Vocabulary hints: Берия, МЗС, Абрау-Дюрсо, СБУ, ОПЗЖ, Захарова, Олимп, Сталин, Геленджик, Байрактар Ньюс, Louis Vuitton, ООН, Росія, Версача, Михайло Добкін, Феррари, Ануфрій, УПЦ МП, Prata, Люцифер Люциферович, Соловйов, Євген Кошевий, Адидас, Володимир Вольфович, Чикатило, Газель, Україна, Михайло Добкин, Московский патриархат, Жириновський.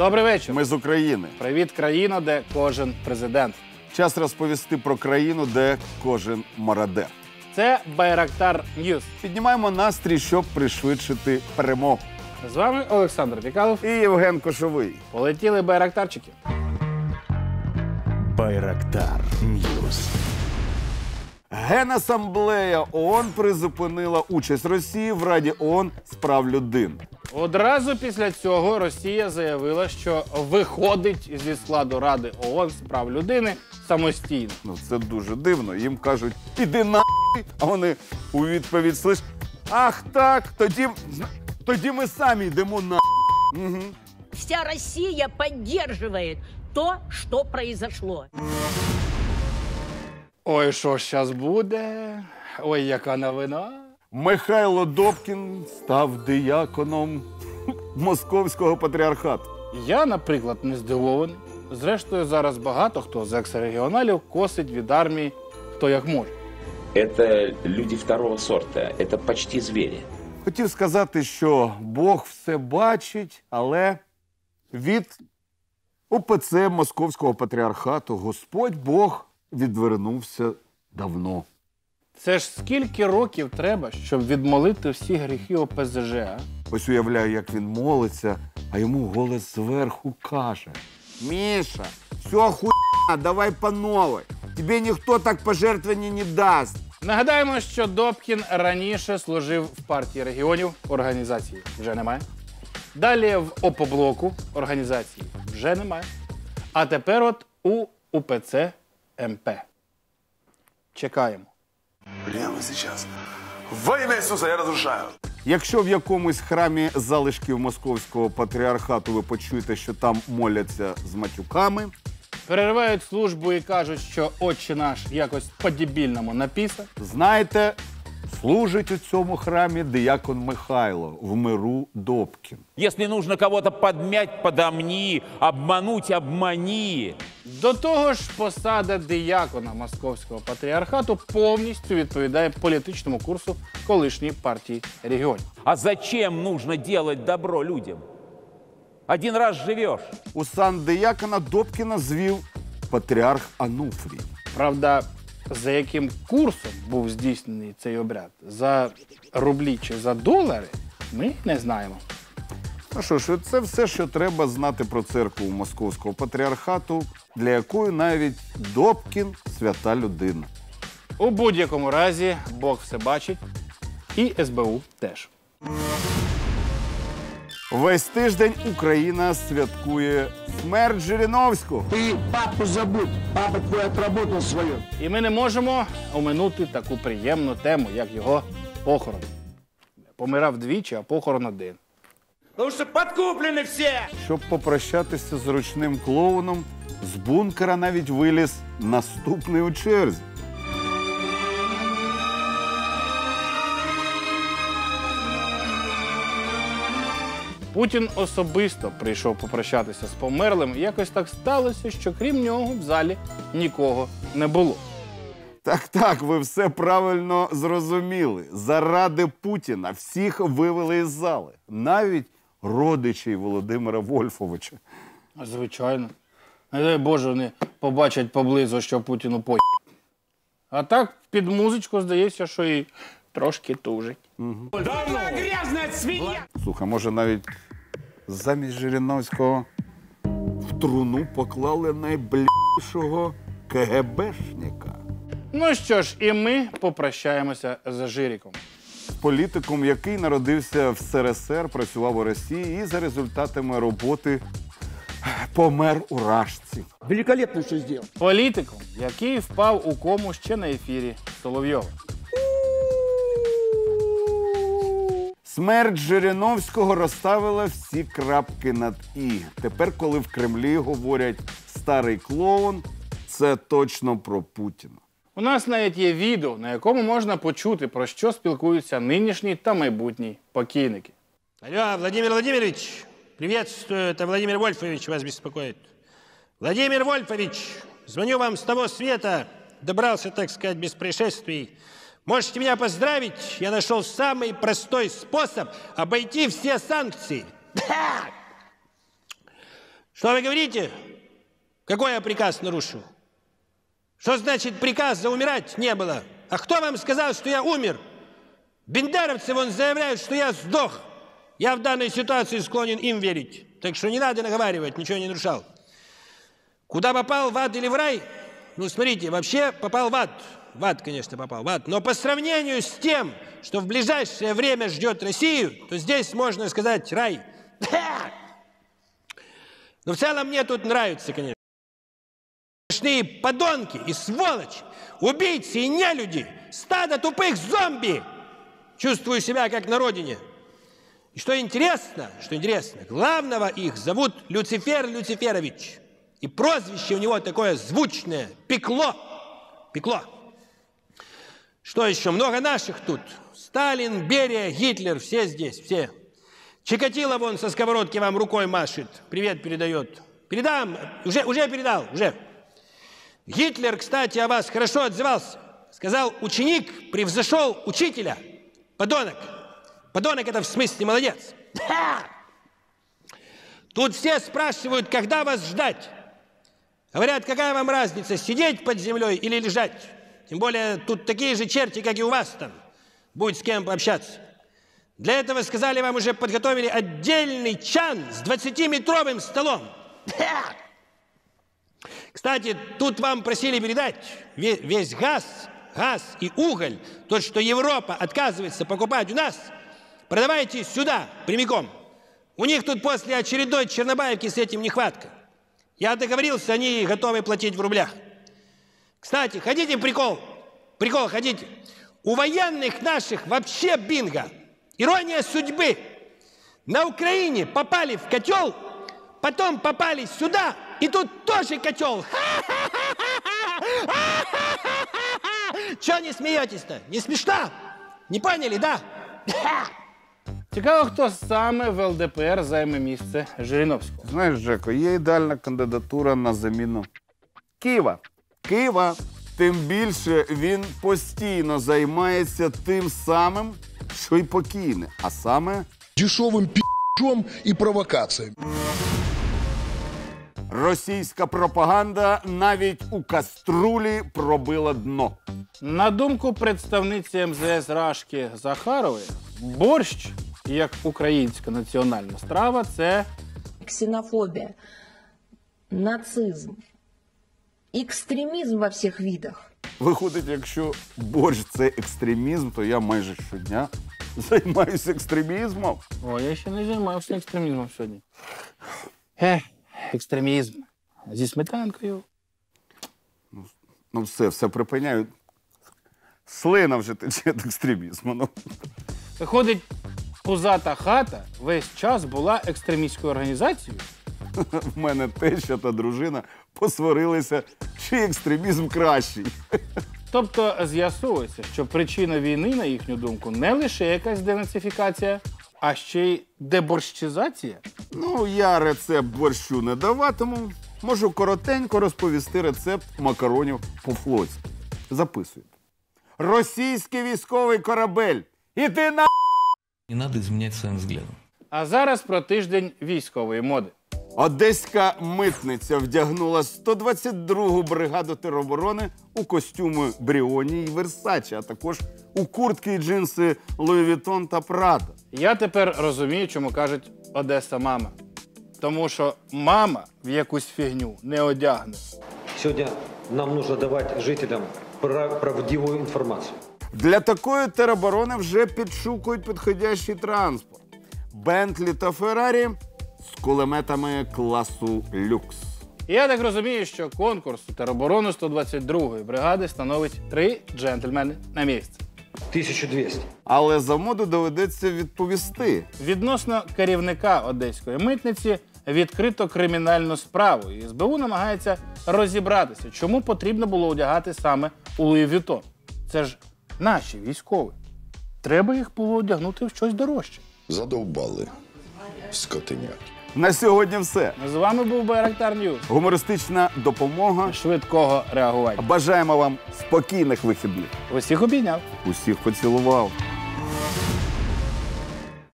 Добрий вечір. Ми з України. Привіт, країно, де кожен президент. Час розповісти про країну, де кожен мародер. Це Байрактар Ньюс. Піднімаємо настрій, щоб пришвидшити перемогу. З вами Олександр Пикалов і Євген Кошевий. Полетіли байрактарчики. Байрактар Ньюс. Генасамблея ООН призупинила участь Росії в Раді ООН з прав людини. Одразу після цього Росія заявила, що виходить зі складу Ради ООН з прав людини самостійно. Ну це дуже дивно. Їм кажуть, іди на**й, а вони у відповідь слиш, ах так, тоді ми самі йдемо на**й. Угу. Вся Росія підтримує то, що произошло. Ой, що ж зараз буде? Ой, яка новина? Михайло Добкін став дияконом Московського патріархату. Я, наприклад, не здивований. Зрештою, зараз багато хто з екс-регіоналів косить від армії хто як може. Це люди другого сорту, це майже звірі. Хотів сказати, що Бог все бачить, але від УПЦ Московського патріархату Господь Бог відвернувся давно. Це ж скільки років треба, щоб відмолити всі гріхи ОПЗЖ, а? Ось уявляю, як він молиться, а йому голос зверху каже. Міша, все хуйня, давай по-новому. Тобі ніхто так пожертвування не дасть. Нагадаємо, що Добкін раніше служив в партії регіонів, організації вже немає. Далі в ОПО-блоку, організації вже немає. А тепер от у УПЦ МП. Чекаємо. Прямо зараз. Во ім'я Ісуса я розрушаю. Якщо в якомусь храмі залишків Московського патріархату ви почуєте, що там моляться з матюками, переривають службу і кажуть, що отче наш якось по-дебільному написав, знаєте, служить у цьому храмі диякон Михайло в миру Добкін. Якщо потрібно когось підм'яти, підм'яти, обманути, обмані. До того ж, посада диякона Московського патріархату повністю відповідає політичному курсу колишньої партії регіонів. А зачем нужно делать добро людям? Один раз живеш. У сан диякона Добкіна звів патріарх Ануфрій. Правда, за яким курсом був здійснений цей обряд? За рублі чи за долари? Ми не знаємо. Ну що ж, це все, що треба знати про церкву Московського патріархату, для якої навіть Добкін – свята людина. У будь-якому разі, Бог все бачить. І СБУ теж. Весь тиждень Україна святкує смерть Жириновського. Ти папу забудь, папа твій відработав своє. І ми не можемо оминути таку приємну тему, як його похорон. Помирав двічі, а похорон один. Тому що підкуплені всі! Щоб попрощатися з ручним клоуном, з бункера навіть виліз наступний у черзі. Путін особисто прийшов попрощатися з померлим, і якось так сталося, що крім нього в залі нікого не було. Так, ви все правильно зрозуміли. Заради Путіна всіх вивели із зали. Навіть родичі Володимира Вольфовича. Звичайно. Не дай Боже, вони побачать поблизу, що Путіну по***. А так під музичку здається, що і трошки тужить. Угу. Слухай, може навіть замість Жириновського в труну поклали найблішого КГБшника. Ну що ж, і ми попрощаємося з Жиріком. Політиком, який народився в СРСР, працював у Росії і за результатами роботи помер у Рашці. Великолепно, що зробив. Політиком, який впав у кому ще на ефірі Соловйова. Смерть Жириновського розставила всі крапки над «і». Тепер, коли в Кремлі говорять «старий клоун», це точно про Путіна. У нас навіть є відео, на якому можна почути, про що спілкуються нинішні та майбутні покійники. Алло, Володимир Владимирович, приветствую, это Владимир Вольфович вас беспокоит. Владимир Вольфович, звоню вам с того света, добрался, так сказать, без происшествий. Можете меня поздравить, я нашел самый простой способ обойти все санкции. Что вы говорите? Какой я приказ нарушил? Что значит приказа умирать не было? А кто вам сказал, что я умер? Бендеровцы вон заявляют, что я сдох. Я в данной ситуации склонен им верить. Так что не надо наговаривать, ничего не нарушал. Куда попал, в ад или в рай? Ну, смотрите, вообще попал в ад. В ад, конечно, попал, в ад. Но по сравнению с тем, что в ближайшее время ждет Россию, то здесь можно сказать рай. Но в целом мне тут нравится, конечно. Смешные подонки и сволочи, убийцы и нелюди, стадо тупых зомби. Чувствую себя как на родине. И что интересно, главного их зовут Люцифер Люциферович. И прозвище у него такое звучное – Пекло. Пекло. Что еще? Много наших тут. Сталин, Берия, Гитлер, все здесь, все. Чикатило вон со сковородки вам рукой машет, привет передает. Передам, уже передал, уже. Гитлер, кстати, о вас хорошо отзывался. Сказал, ученик превзошел учителя. Подонок. Подонок это в смысле молодец. Тут все спрашивают, когда вас ждать. Говорят, какая вам разница, сидеть под землей или лежать. Тем более, тут такие же черти, как и у вас там. Будет с кем пообщаться. Для этого, сказали, вам уже подготовили отдельный чан с 20-метровым столом. Кстати, тут вам просили передать весь газ и уголь, то, что Европа отказывается покупать у нас, продавайте сюда, прямиком. У них тут после очередной Чернобаевки с этим нехватка. Я договорился, они готовы платить в рублях. Кстати, хотите прикол? Прикол, хотите? У военных наших вообще бинго. Ирония судьбы. На Украине попали в котел, потом попали сюда, и тут тоже котел. Чего не смеетесь-то? Не смешно? Не поняли, да? Цікаво, хто саме в ЛДПР займе місце Жириновського. Знаєш, Жеко, є ідеальна кандидатура на заміну Києва. Тим більше він постійно займається тим самим, що й покійне, а саме дешевим пі***чом і провокаціями. Російська пропаганда навіть у каструлі пробила дно. На думку представниці МЗС Рашки Захарової, борщ, як українська національна страва, це ксенофобія, нацизм, екстремізм во всіх видах. Виходить, якщо борщ – це екстремізм, то я майже щодня займаюся екстремізмом. О, я ще не займався екстремізмом сьогодні. Екстремізм зі сметанкою. Ну все припиняю. Слина вже тече від екстремізму. Виходить, пузата хата весь час була екстремістською організацією? В мене теща та дружина посварилися, чий екстремізм кращий. Тобто з'ясовується, що причина війни, на їхню думку, не лише якась денацифікація, а ще й деборщизація? Ну, я рецепт борщу не даватиму. Можу коротенько розповісти рецепт макаронів по-флотськи. Записуйте. Російський військовий корабель. Іди на... Не треба змінювати своїм взглядом. А зараз про тиждень військової моди. Одеська митниця вдягнула 122-гу бригаду тероборони у костюми Бріоні і Версача, а також у куртки і джинси Louis Vuitton та Prata. Я тепер розумію, чому кажуть «Одеса мама». Тому що мама в якусь фігню не одягне. Сьогодні нам потрібно давати жителям правдиву інформацію. Для такої тероборони вже підшукують підходящий транспорт. Бентлі та Феррари з кулеметами класу люкс. Я так розумію, що конкурс тероборони 122-ї бригади становить 3 джентльмени на місце. 1200. Але за моду доведеться відповісти. Відносно керівника Одеської митниці відкрито кримінальну справу. І СБУ намагається розібратися, чому потрібно було одягати саме у Луї В'ютон. Це ж наші військові. Треба їх було одягнути в щось дорожче. Задовбали скотинят. На сьогодні все. З вами був Байрактар Ньюс. Гумористична допомога. Швидкого реагування. Бажаємо вам спокійних вихідних. Усіх обійняв. Усіх поцілував.